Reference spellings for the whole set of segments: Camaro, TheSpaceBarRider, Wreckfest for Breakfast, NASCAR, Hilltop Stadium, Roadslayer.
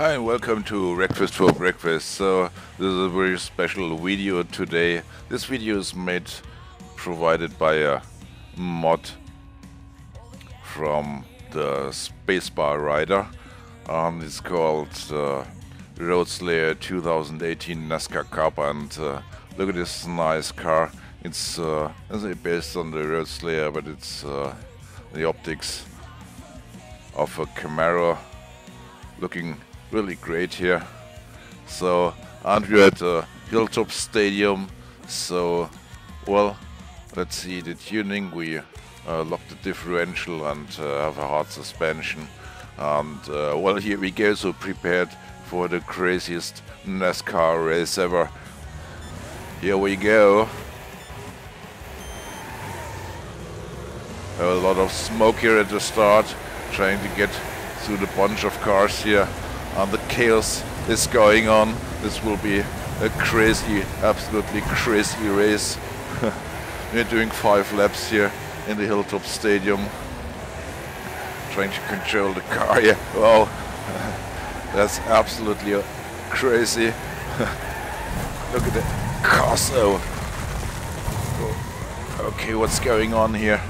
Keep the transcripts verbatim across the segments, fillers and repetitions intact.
Hi and welcome to Wreckfest for Breakfast. So this is a very special video today. This video is made provided by a mod from the TheSpaceBarRider. Um, it's called uh, Road Slayer twenty eighteen NASCAR Cup, and uh, look at this nice car. It's uh, based on the Road Slayer, but it's uh, the optics of a Camaro, looking really great here. So, aren't we at the Hilltop Stadium? So, well, let's see the tuning. We uh, lock the differential and uh, have a hard suspension. And uh, well, here we go. So prepared for the craziest NASCAR race ever. Here we go. A lot of smoke here at the start, trying to get through the bunch of cars here, and the chaos is going on. This will be a crazy, absolutely crazy race. We're doing five laps here in the Hilltop Stadium, trying to control the car here. Wow, that's absolutely crazy. Look at the cars. Oh, okay, what's going on here?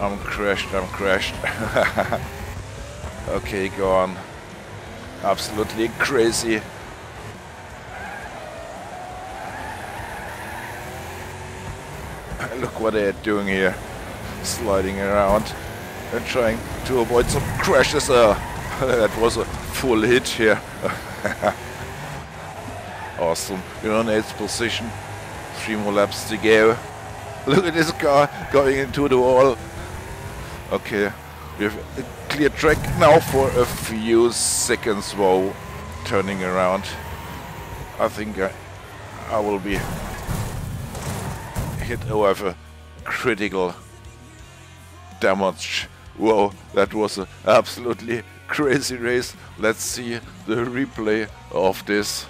I'm crashed, I'm crashed. Okay, go on. Absolutely crazy. Look what they're doing here. Sliding around and trying to avoid some crashes. Uh, that was a full hit here. Awesome. You're in eighth position. Three more laps to go. Look at this car going into the wall. Okay. We have a clear track now for a few seconds while turning around. I think I, I will be hit. Oh, I have a critical damage. Whoa, that was an absolutely crazy race. Let's see the replay of this.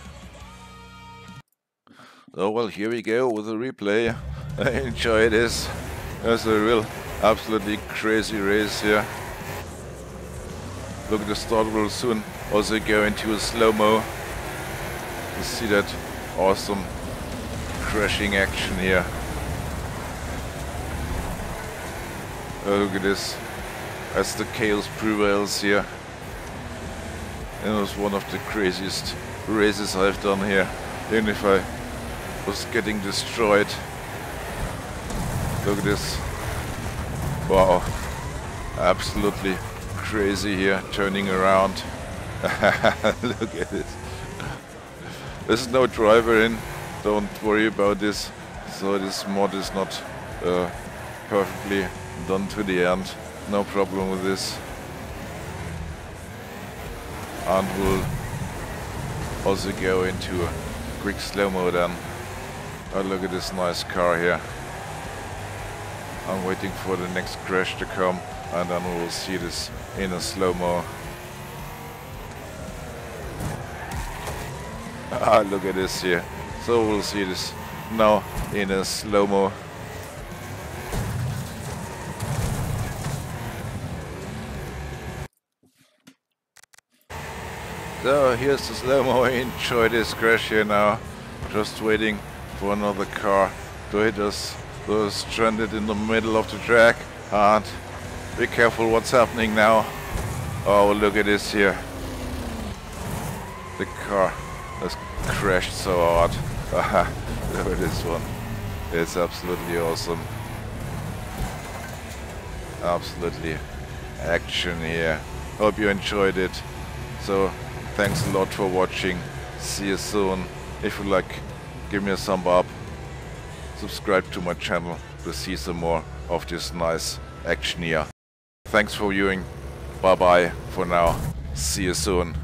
Oh, well, here we go with the replay. I enjoy this. That's a real absolutely crazy race here. Look, the start will soon also go into a slow-mo. You see that awesome crashing action here. Oh, look at this, as the chaos prevails here. It was one of the craziest races I've done here, even if I was getting destroyed. Look at this. Wow, absolutely crazy here, turning around. Look at this. There's no driver in, don't worry about this. So this mod is not uh, perfectly done to the end. No problem with this. And we'll also go into a quick slow-mo then. Oh, look at this nice car here. I'm waiting for the next crash to come, and then we will see this in a slow-mo. Ah, look at this here. So we'll see this now in a slow-mo. So here's the slow-mo. Enjoy this crash here now. Just waiting for another car to hit us. We're stranded in the middle of the track, and be careful what's happening now. Oh, look at this here. The car has crashed so hard. Look at this one. It's absolutely awesome. Absolutely action here. Hope you enjoyed it. So thanks a lot for watching. See you soon. If you like, give me a thumb up. Subscribe to my channel to see some more of this nice action here. Thanks for viewing. Bye bye for now. See you soon.